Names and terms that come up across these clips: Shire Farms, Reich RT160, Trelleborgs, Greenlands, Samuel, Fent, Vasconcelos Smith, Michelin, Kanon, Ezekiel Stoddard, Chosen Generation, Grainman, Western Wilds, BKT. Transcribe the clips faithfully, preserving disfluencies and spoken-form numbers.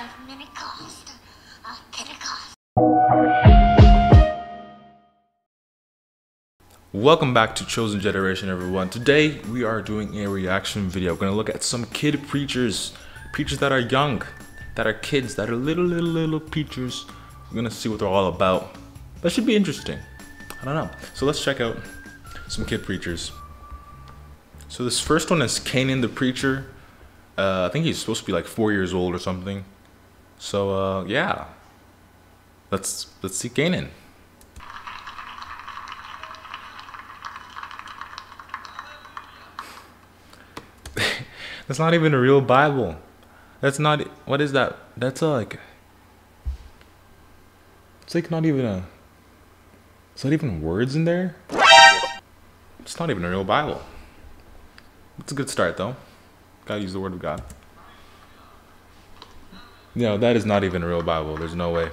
of Pentecost, of Pentecost. Welcome back to Chosen Generation, everyone. Today we are doing a reaction video. We're gonna look at some kid preachers, preachers that are young, that are kids, that are little, little, little preachers. We're gonna see what they're all about. That should be interesting. I don't know. So let's check out some kid preachers. So this first one is Kanon the preacher. Uh, I think he's supposed to be like four years old or something. So uh, yeah, let's let's see Kanon. That's not even a real Bible. That's not. What is that? That's a, like. It's like not even a. Is that even words in there? It's not even a real Bible. It's a good start though. Gotta use the word of God. No, that is not even a real Bible. There's no way.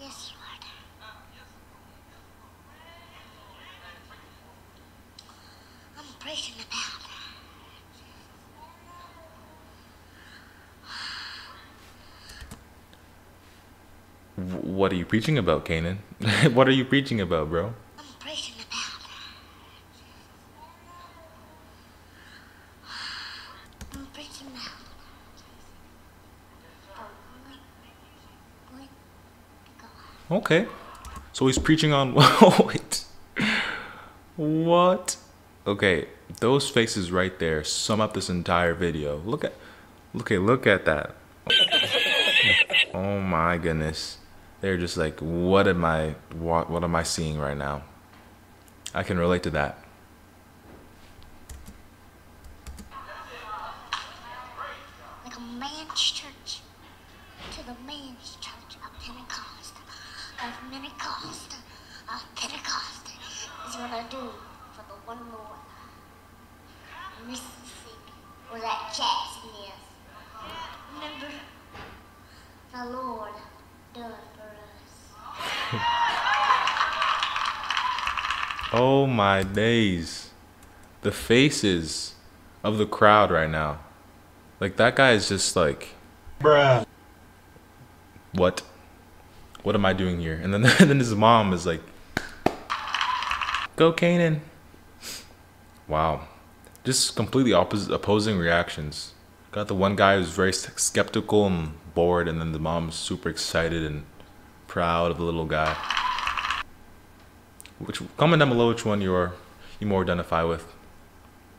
Yes, Lord. I'm breaking the bell. What are you preaching about, Kanon? What are you preaching about, bro? I'm preaching about. I'm preaching about. Okay. So he's preaching on what? What? Okay, those faces right there sum up this entire video. Look at look at look at that. Oh my goodness. They're just like, what am I, what, what am I seeing right now? I can relate to that. Like a man's church, to the man's church of Pentecost, of Pentecost, of Pentecost is what I do for the one more Mississippi, where that Jackson is. Remember, the Lord done. Oh my days. The faces of the crowd right now. Like that guy is just like, bruh, what? What am I doing here? And then and then his mom is like, go Kanon. Wow. Just completely opposite opposing reactions. Got the one guy who's very skeptical and bored, and then the mom's super excited and proud of the little guy. Which, comment down below which one you're you more identify with.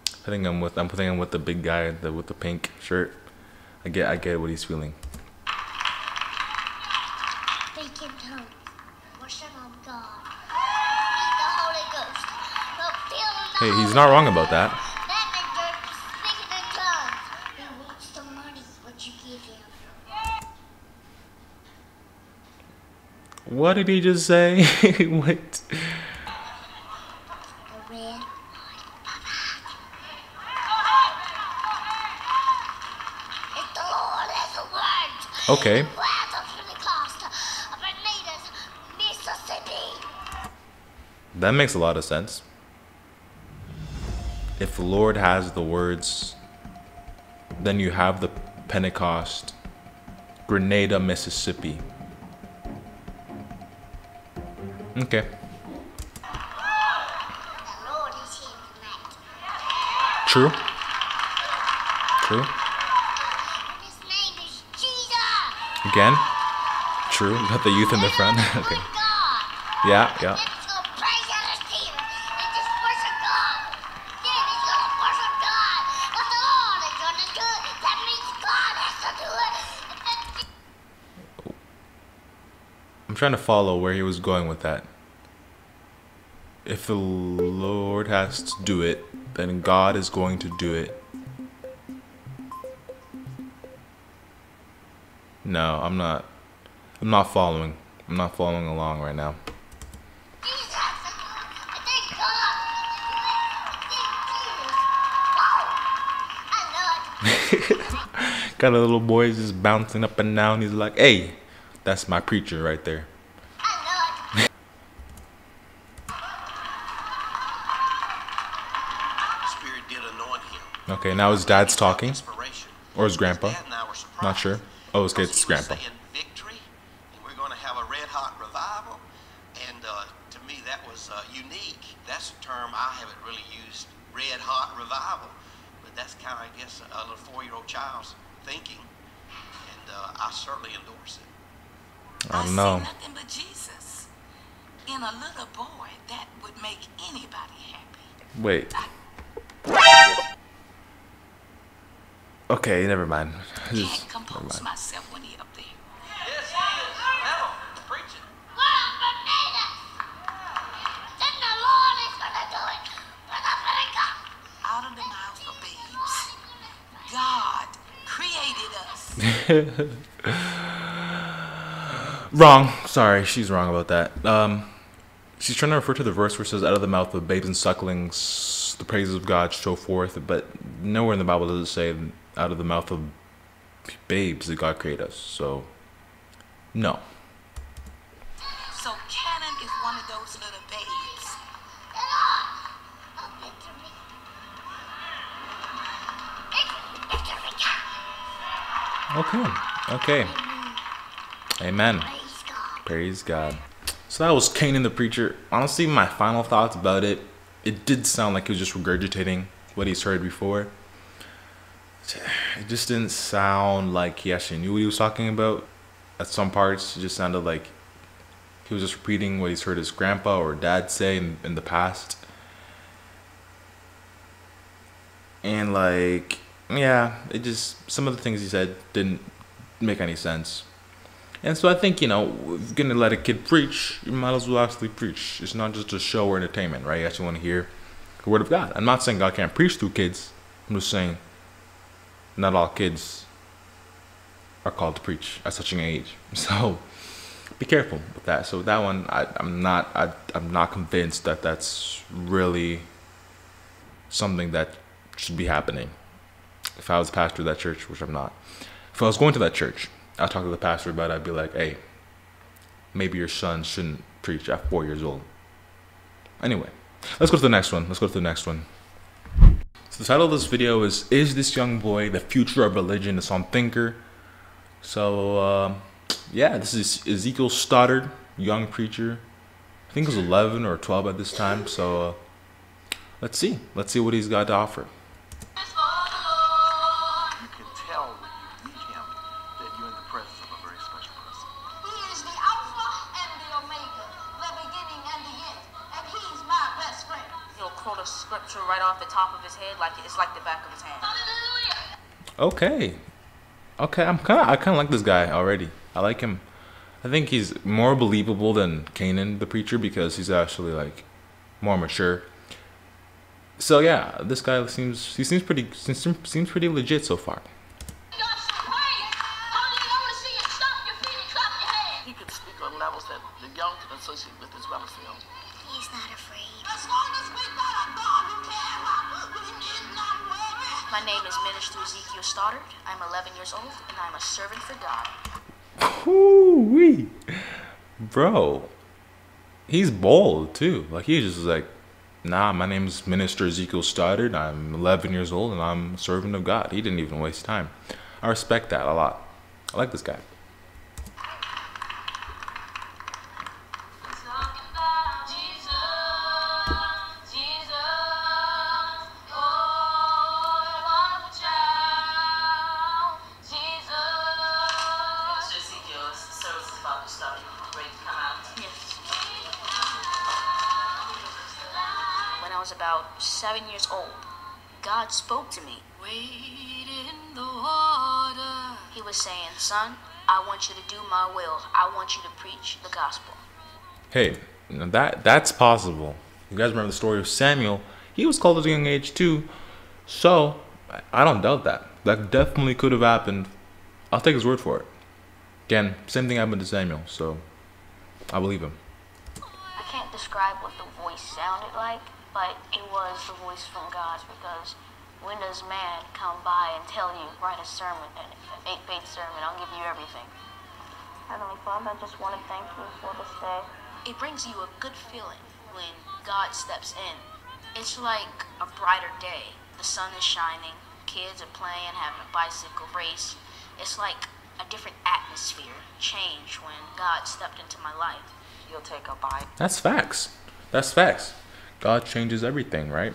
I think I'm with I'm putting I'm with the big guy the, with the pink shirt. I get I get what he's feeling. Hey, he's not wrong about that. What did he just say? What? Okay. That makes a lot of sense. If the Lord has the words, then you have the Pentecost, Grenada, Mississippi. Okay. True. True. Again. True. You got the youth in the front. Okay. Yeah, yeah. I'm trying to follow where he was going with that. If the Lord has to do it, then God is going to do it. No, I'm not. I'm not following. I'm not following along right now. Got a little boy just bouncing up and down. He's like, hey. That's my preacher right there. I know it. Spirit did anoint him. Okay, now his dad's talking. Or his grandpa. Not sure. Oh, okay, it's his grandpa. Victory, and we're going to have a red hot revival. And uh, to me, that was uh, unique. That's a term I haven't really used, red hot revival. But that's kind of, I guess, a little four-year-old child's thinking. And uh, I certainly endorse it. I don't know. I see nothing but Jesus in a little boy that would make anybody happy. Wait. I Okay, never mind. I can't compose myself when he up there. Yes, he is. Metal. Preach it. Well, potatoes. Then the Lord is going to do it. Out of the mouth of babes, God created us. Wrong. Sorry, she's wrong about that. Um, she's trying to refer to the verse where it says, out of the mouth of babes and sucklings, the praises of God show forth. But nowhere in the Bible does it say out of the mouth of babes that God created us. So, no. So Kanon is one of those little babes. Okay. Okay. Amen. Praise God. Praise God. So that was Kanon the preacher. Honestly, my final thoughts about it, it did sound like he was just regurgitating what he's heard before. It just didn't sound like he actually knew what he was talking about. At some parts, it just sounded like he was just repeating what he's heard his grandpa or dad say in, in the past. And like, yeah, it just, some of the things he said didn't make any sense. And so I think, you know, if you're gonna let a kid preach, you might as well actually preach. It's not just a show or entertainment, right? You actually want to hear the word of God. I'm not saying God can't preach through kids. I'm just saying not all kids are called to preach at such an age, so be careful with that. So that one, I, I'm not, I, I'm not convinced that that's really something that should be happening. If I was a pastor of that church, which I'm not, if I was going to that church, I'd talk to the pastor about it. I'd be like, hey, maybe your son shouldn't preach at four years old. Anyway, let's go to the next one. Let's go to the next one. So the title of this video is, is this young boy the future of religion? It's on Thinker. So, uh, yeah, this is Ezekiel Stoddard, young preacher. I think he was eleven or twelve at this time. So, uh, let's see. Let's see what he's got to offer. You can tell when you meet him that you're in the presence of a very special person. He is the Alpha and the Omega, the beginning and the end, and he's my best friend. He'll quote a scripture right off the top of his head, like it's like the back of his hand. Okay, okay, I'm kind of I kind of like this guy already. I like him. I think he's more believable than Kanon the preacher because he's actually like more mature. So yeah, this guy seems he seems pretty seems, seems pretty legit so far. He could speak on levels that the young can associate with his relative. He's not afraid. As long as we got a God who cares about who is not worried. My name is Minister Ezekiel Stoddard. I'm eleven years old, and I'm a servant for God. Hoo-wee. Bro, he's bold, too. Like, he's just like, nah, my name is Minister Ezekiel Stoddard. I'm eleven years old, and I'm a servant of God. He didn't even waste time. I respect that a lot. I like this guy. About seven years old, God spoke to me. Wait in the water. He was saying, son, I want you to do my will. I want you to preach the gospel. Hey, that that's possible. You guys remember the story of Samuel? He was called at a young age too, so I don't doubt that. That definitely could have happened. I'll take his word for it. Again, same thing happened to Samuel, so I believe him. I can't describe what the voice sounded like, but it was the voice from God, because when does man come by and tell you, write a sermon, an eight-page sermon, I'll give you everything. Heavenly Father, I just want to thank you for this day. It brings you a good feeling when God steps in. It's like a brighter day. The sun is shining. Kids are playing, having a bicycle race. It's like a different atmosphere changed when God stepped into my life. You'll take a bite. That's facts. That's facts. God changes everything, right?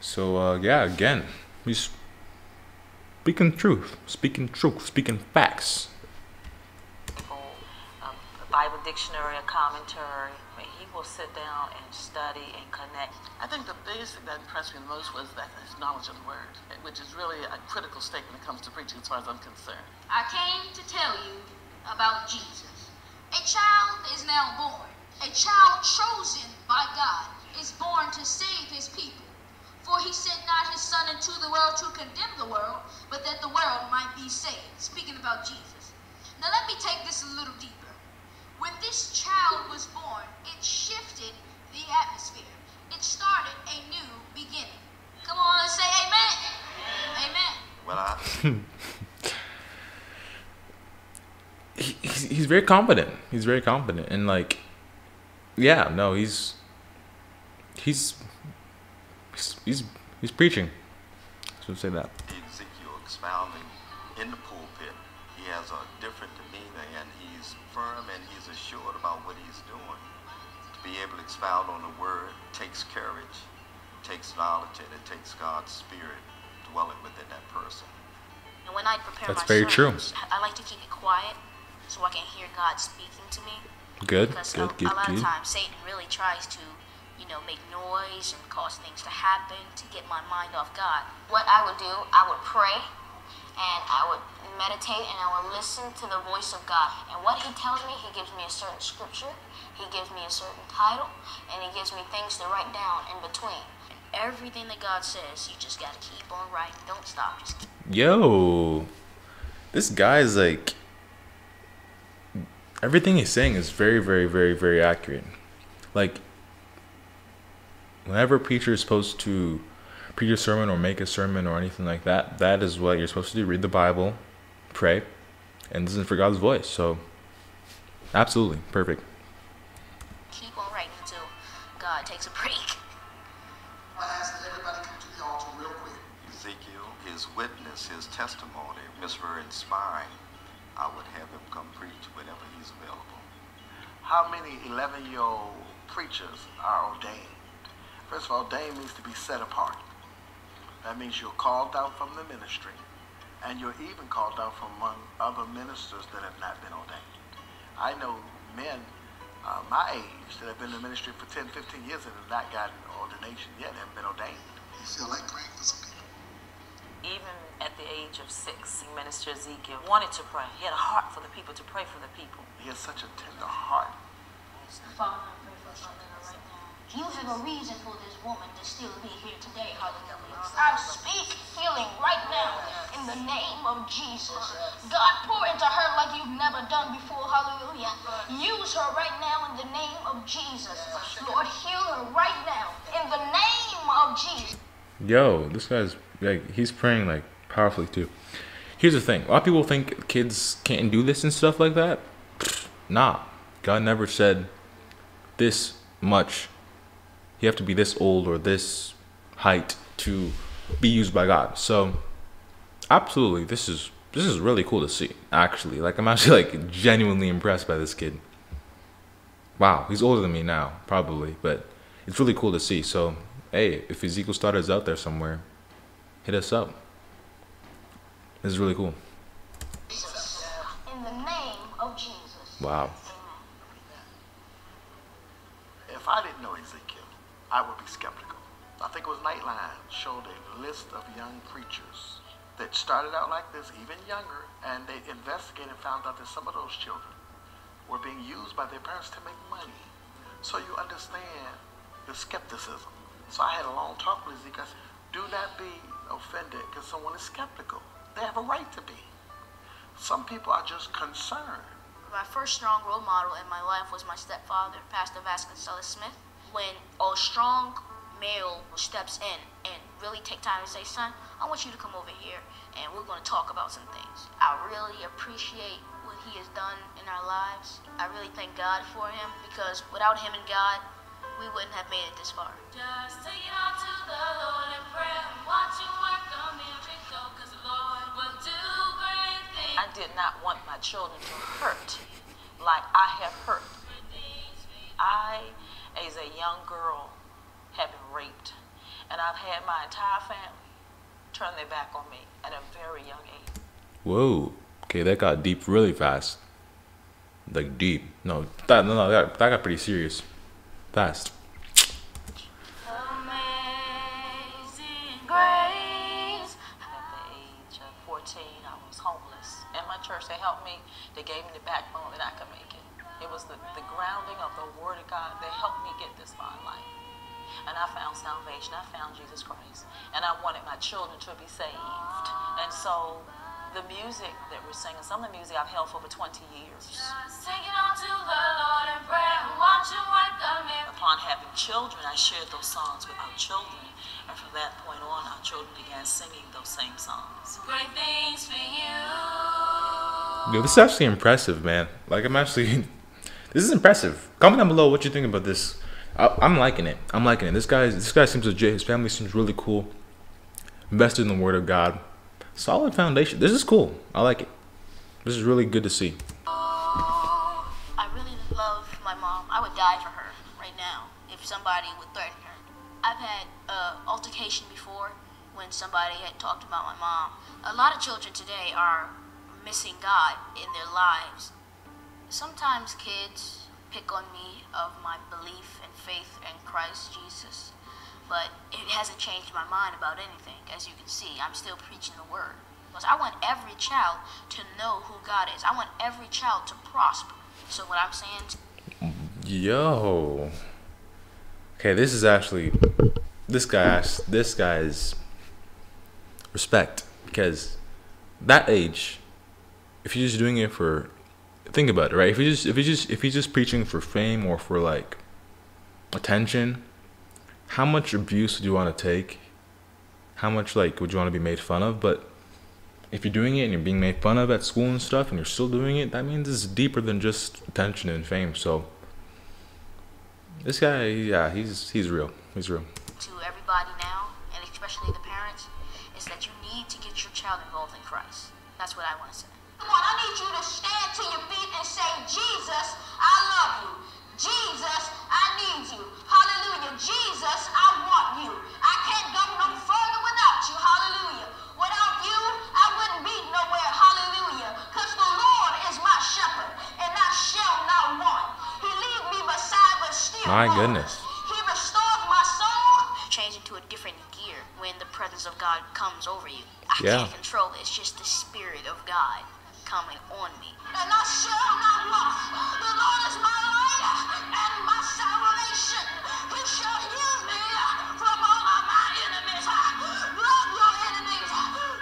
So, uh, yeah, again, we speaking truth, speaking truth, speaking facts. Um, a Bible dictionary, a commentary. I mean, he will sit down and study and connect. I think the biggest thing that impressed me the most was that his knowledge of the word, which is really a critical statement when it comes to preaching, as far as I'm concerned. I came to tell you about Jesus. A child is now born. A child chosen by God is born to save his people. For he sent not his son into the world to condemn the world, but that the world might be saved. Speaking about Jesus. Now let me take this a little deeper. When this child was born, it shifted the atmosphere. It started a new beginning. Come on and say amen. Amen. Well, I... he, he's, he's very confident. He's very confident. And like, yeah, no, he's... He's... He's, he's, he's preaching. So say that. Ezekiel expounding in the pulpit. He has a different demeanor, and he's firm and he's assured about what he's doing. To be able to expound on the word takes courage, takes knowledge, and it takes God's spirit dwelling within that person. And when I prepare That's my very sermons, true. I like to keep it quiet so I can hear God speaking to me. Good. Because good, a, good, a lot good. of times Satan really tries to, you know, make noise and cause things to happen to get my mind off God. What I would do, I would pray, and I would meditate, and I would listen to the voice of God. And what he tells me, he gives me a certain scripture, he gives me a certain title, and he gives me things to write down in between. And everything that God says, you just gotta keep on writing. Don't stop. Just keep. Yo, this guy's like, everything he's saying is very, very, very, very accurate. Like, whenever a preacher is supposed to preach a sermon or make a sermon or anything like that, that is what you're supposed to do. Read the Bible, pray, and listen for God's voice. So, absolutely. Perfect. Keep on writing until God takes a break. I ask that everybody come to the altar real quick. Ezekiel, his witness, his testimony, if we're inspiring, I would have him come preach whenever he's available. How many eleven-year-old preachers are ordained? First of all, ordained means to be set apart. That means you're called out from the ministry, and you're even called out from among other ministers that have not been ordained. I know men uh, my age that have been in the ministry for ten, fifteen years and have not gotten ordination yet, haven't been ordained. You feel like praying for some people? Even at the age of six, Minister Ezekiel wanted to pray. He had a heart for the people, to pray for the people. He has such a tender heart. Father, I pray for something right now. Using a reason for this woman to still be here today, hallelujah. I speak healing right now in the name of Jesus. God, pour into her like you've never done before, hallelujah. Use her right now in the name of Jesus. Lord, heal her right now in the name of Jesus. Yo, this guy's like, he's praying like powerfully too. Here's the thing, a lot of people think kids can't do this and stuff like that. Nah, God never said this much. You have to be this old or this height to be used by God. So absolutely, this is this is really cool to see, actually. Like, I'm actually like genuinely impressed by this kid. Wow, he's older than me now, probably, but it's really cool to see. So hey, if Ezekiel Stoddard's out there somewhere, hit us up. This is really cool. In the name of Jesus. Wow. If I didn't know Ezekiel, I would be skeptical. I think it was Nightline showed a list of young preachers that started out like this, even younger, and they investigated and found out that some of those children were being used by their parents to make money. So you understand the skepticism. So I had a long talk with Ezekiel. I said, do not be offended because someone is skeptical. They have a right to be. Some people are just concerned. My first strong role model in my life was my stepfather, Pastor Vasconcelos Smith. When a strong male steps in and really take time to say, son, I want you to come over here and we're going to talk about some things. I really appreciate what he has done in our lives. I really thank God for him, because without him and God, we wouldn't have made it this far. Just take it on to the Lord in prayer and watch him. did not want my children to hurt like I have hurt. I, as a young girl, have been raped, and I've had my entire family turn their back on me at a very young age. Whoa. Okay, that got deep really fast. Like deep. No, that no, no, that, that got pretty serious. Fast. Amazing grace. At the age of fourteen, I was homeless. And my church, they helped me. They gave me the backbone that I could make it. It was the, the grounding of the Word of God that helped me get this fine life. And I found salvation. I found Jesus Christ. And I wanted my children to be saved. And so the music that we're singing, some of the music I've held for over twenty years. Sing it unto the Lord in prayer, and watch him work on me. Upon having children, I shared those songs with our children, and from that point on, our children began singing those same songs. Great things for you. Yo, this is actually impressive, man. Like, I'm actually, this is impressive. Comment down below what you think about this. I, I'm liking it. I'm liking it. This guy, this guy seems legit. His family seems really cool. Invested in the Word of God. Solid foundation. This is cool. I like it. This is really good to see. Oh, I really love my mom. I would die for her right now if somebody would threaten her. I've had uh, altercation before when somebody had talked about my mom. A lot of children today are missing God in their lives. Sometimes kids pick on me of my belief and faith in Christ Jesus. But it hasn't changed my mind about anything. As you can see, I'm still preaching the Word. Because I want every child to know who God is. I want every child to prosper. So what I'm saying... Yo. Okay, this is actually... This guy, this guy's respect. Because that age, if you're just doing it for... Think about it, right? If you're just, if you're just, if you're just preaching for fame or for, like, attention... How much abuse would you want to take? How much, like, would you want to be made fun of? But if you're doing it and you're being made fun of at school and stuff and you're still doing it, that means it's deeper than just attention and fame. So this guy, yeah, he's he's real. He's real. To everybody now, and especially the parents, is that you need to get your child involved in Christ. That's what I want to say. Come on, I need you to stand to your feet and say, Jesus, I love you. Jesus, I need you. Hallelujah. Jesus, I want you. I can't go no further without you. Hallelujah. Without you, I wouldn't be nowhere. Hallelujah. Because the Lord is my shepherd, and I shall not want. He lead me beside the still waters. My goodness. He restores my soul. Change into a different gear when the presence of God comes over you. I yeah. can't control it. It's just the Spirit of God coming on me. And I shall not want. The Lord is my and my salvation, he shall heal me from all of my enemies. Love your enemies.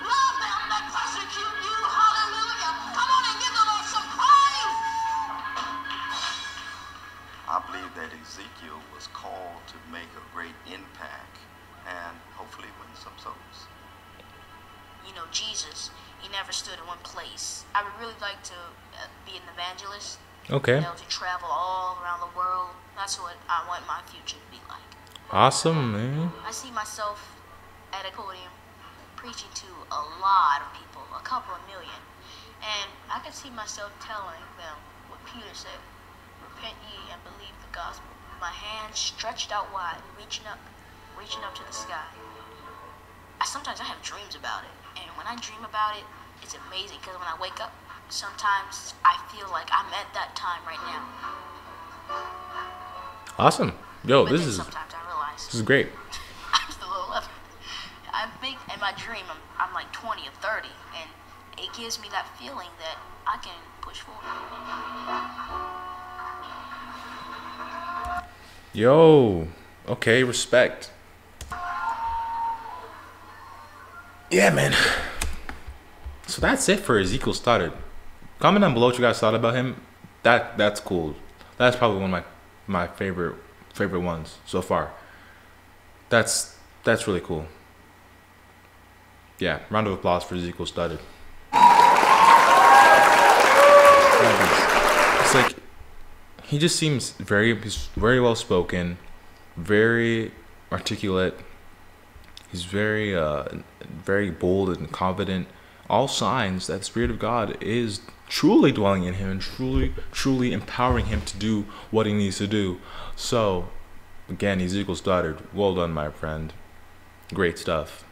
Love them that persecute you. Hallelujah. Come on and give the Lord some praise. I believe that Ezekiel was called to make a great impact and hopefully win some souls. You know, Jesus, he never stood in one place. I would really like to be an evangelist. Okay. You know, to travel all around the world. That's what I want my future to be like. Awesome, man. I see myself at a podium preaching to a lot of people, a couple of million. And I can see myself telling them what Peter said. Repent ye and believe the gospel. My hands stretched out wide, reaching up, reaching up to the sky. I sometimes I have dreams about it. And when I dream about it, it's amazing because when I wake up, sometimes I feel like I'm at that time right now. Awesome. Yo, but this is sometimes I realize this is great. I'm still eleven. I think in my dream I'm, I'm like twenty or thirty, and it gives me that feeling that I can push forward. Yo. Okay, respect. Yeah, man. So that's it for Ezekiel Stoddard. Comment down below what you guys thought about him. That that's cool. That's probably one of my my favorite favorite ones so far. That's that's really cool. Yeah, round of applause for Ezekiel Stoddard. It's like he just seems very he's very well spoken, very articulate. He's very uh very bold and confident. all signs that the Spirit of God is truly dwelling in him and truly, truly empowering him to do what he needs to do. So, again, Ezekiel Stoddard, well done, my friend. Great stuff.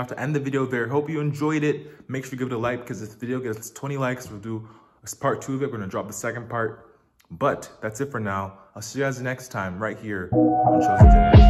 I have to end the video there. Hope you enjoyed it. Make sure you give it a like, because this video gets twenty likes. We'll do part two of it. We're going to drop the second part. But that's it for now. I'll see you guys next time right here on Chosen Generation.